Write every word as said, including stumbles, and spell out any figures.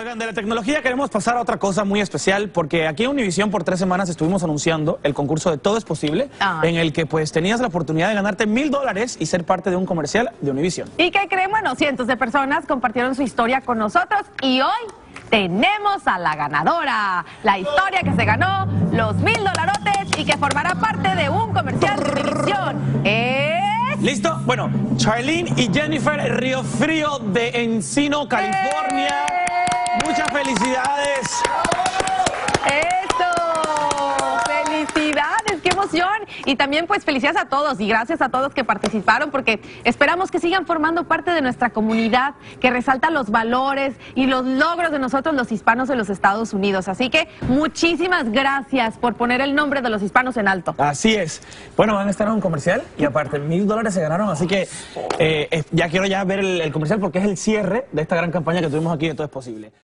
Oigan, de la tecnología queremos pasar a otra cosa muy especial, porque aquí en Univision por tres semanas estuvimos anunciando el concurso de Todo es Posible, ah. en el que pues tenías la oportunidad de ganarte mil dólares y ser parte de un comercial de Univision. ¿Y qué creen? Bueno, cientos de personas compartieron su historia con nosotros y hoy tenemos a la ganadora, la historia que se ganó los mil dolarotes y que formará parte de un comercial de Univision. Es... ¿Listo? Bueno, Charlene y Jennifer Riofrío de Encino, California. ¡Eh! Muchas felicidades. Eso, felicidades, qué emoción. Y también pues felicidades a todos y gracias a todos que participaron, porque esperamos que sigan formando parte de nuestra comunidad que resalta los valores y los logros de nosotros los hispanos de los Estados Unidos. Así que muchísimas gracias por poner el nombre de los hispanos en alto. Así es. Bueno, van a estar en un comercial y aparte mil dólares se ganaron, así que eh, ya quiero ya ver el, el comercial, porque es el cierre de esta gran campaña que tuvimos aquí de Todo es Posible.